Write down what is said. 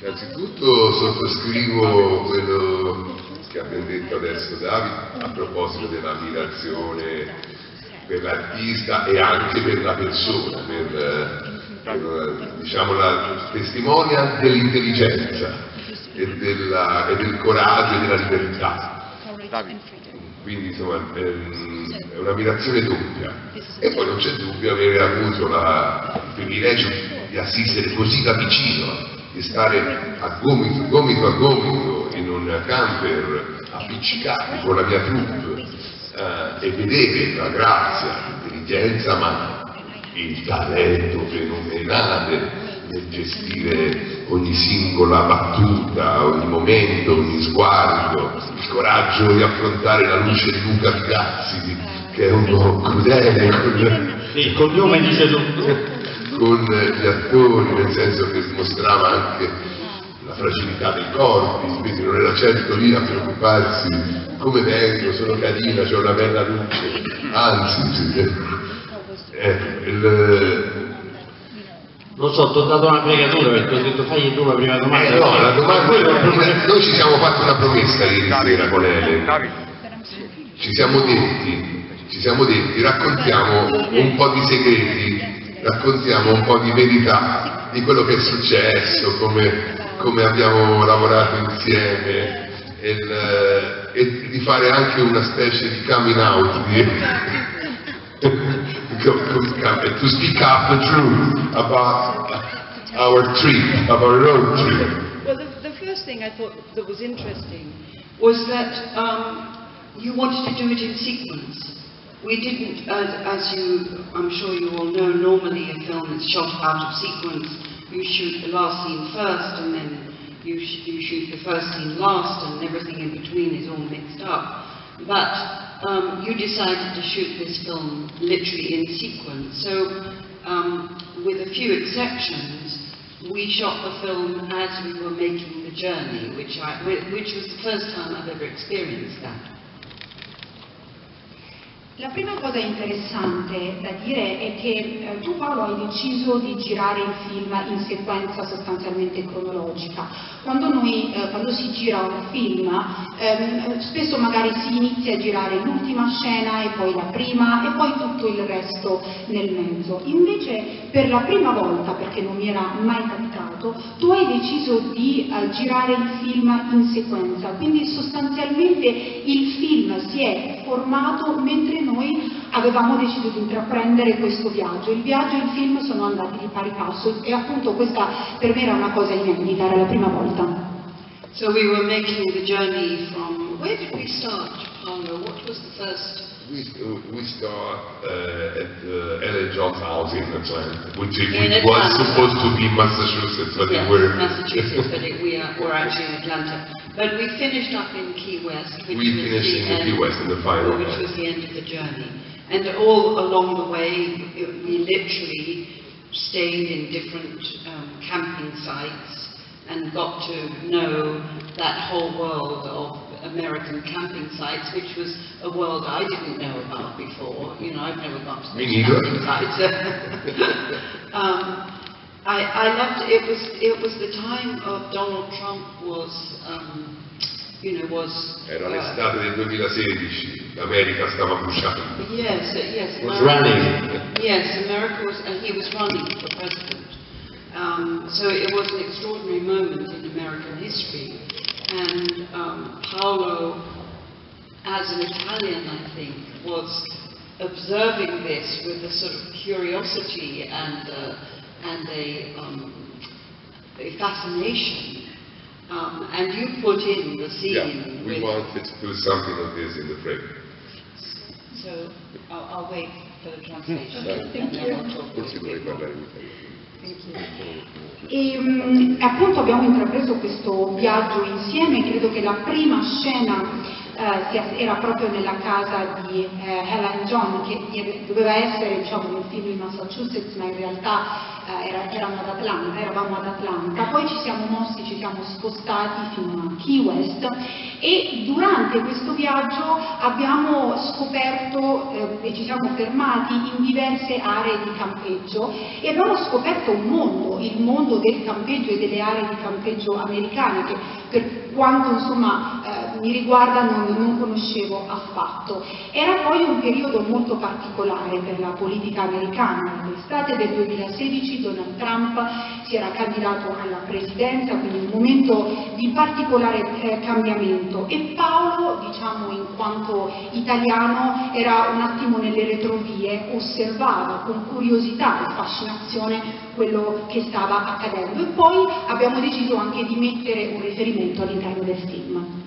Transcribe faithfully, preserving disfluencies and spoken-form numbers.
Innanzitutto sottoscrivo quello che abbiamo detto adesso Davide a proposito dell'ammirazione per l'artista e anche per la persona, per, per diciamo, la testimonianza dell'intelligenza e, e del coraggio e della libertà. Quindi insomma è un'ammirazione doppia, e poi non c'è dubbio avere avuto la, il privilegio di assistere così da vicino, di stare a gomito, gomito a gomito in un camper appiccicati con la mia troupe eh, e vedere la grazia, l'intelligenza ma il talento fenomenale nel gestire ogni singola battuta, ogni momento, ogni sguardo, il coraggio di affrontare la luce di Luca Cazzini, che è uno crudele con... il cognome dice tutto, con gli attori, nel senso che mostrava anche la fragilità dei corpi, quindi non era certo lì a preoccuparsi come vengo, sono carina, c'è una bella luce, anzi eh, il... non so, ti ho dato una pregatura perché ho detto fagli tu la prima domanda. Eh no, la domanda è... noi ci siamo fatti una promessa ieri sera con Ele, ci siamo detti, ci siamo detti raccontiamo un po' di segreti, raccontiamo un po' di verità di quello che è successo, come, come abbiamo lavorato insieme, e, il, e di fare anche una specie di coming out di, to speak up the truth about our trip, about our road trip. Well, the, the first thing I thought that was interesting was that um, you wanted to do it in sequence. We didn't, as, as you, I'm sure you all know, normally a film is shot out of sequence. You shoot the last scene first, and then you, sh you shoot the first scene last, and everything in between is all mixed up. But um, you decided to shoot this film literally in sequence. So, um, with a few exceptions, we shot the film as we were making the journey, which, I, which was the first time I've ever experienced that. La prima cosa interessante da dire è che eh, tu Paolo hai deciso di girare il film in sequenza sostanzialmente cronologica. Quando, noi, eh, quando si gira un film ehm, spesso magari si inizia a girare l'ultima scena e poi la prima e poi tutto il resto nel mezzo. Invece per la prima volta, perché non mi era mai capitato, tu hai deciso di eh, girare il film in sequenza, quindi sostanzialmente il film si è formato mentre noi avevamo deciso di intraprendere questo viaggio. Il viaggio e il film sono andati di pari passo, e appunto questa per me era una cosa inedita, era la prima volta. So we were making the journey from... Where did we start, Paolo? What was the first... We, we start uh, at uh, Helen John's house in Atlanta, which, which in was Atlanta. supposed to be Massachusetts, but yes, it were... Massachusetts, but it, we are, we're actually in Atlanta. But we finished up in Key West, which, we was, the in end, Key West in the final which was the end of the journey. And all along the way, we literally stayed in different um, camping sites and got to know that whole world of American camping sites, which was a world I didn't know about before. You know, I've never gone to these camping sites. um, I, I loved it. It was, it was the time of Donald Trump was, um, you know, was... Era l'estate uh, del duemilasedici, l'America stava bruciando. Yes, yes. Was America, running. Yes, America was, and he was running for president. Um, so it was an extraordinary moment in American history. And um, Paolo, as an Italian, I think, was observing this with a sort of curiosity and... Uh, and a, um, a fascination, um, and you put in the scene. Yeah, we wanted to do something of this in the frame. So I'll, I'll wait for the translation. Mm. Thank you. E mh, appunto abbiamo intrapreso questo viaggio insieme. Credo che la prima scena eh, era proprio nella casa di eh, Helen John, che doveva essere, diciamo, un film in Massachusetts, ma in realtà eh, era, erano ad Atlanta, eravamo ad Atlanta. Poi ci siamo mossi, ci siamo spostati fino a Key West, e durante questo viaggio abbiamo scoperto eh, e ci siamo fermati in diverse aree di campeggio, e abbiamo scoperto un mondo, il mondo del campeggio e delle aree di campeggio americane, che per quanto insomma eh, mi riguarda non, non conoscevo affatto. Era poi un periodo molto particolare per la politica americana. L'estate del duemilasedici Donald Trump si era candidato alla presidenza, quindi un momento di particolare eh, cambiamento, e Paolo, diciamo in quanto italiano, era un attimo nelle retrovie, osservava con curiosità e fascinazione quello che stava accadendo, e poi abbiamo deciso anche di mettere un riferimento all'interno del film.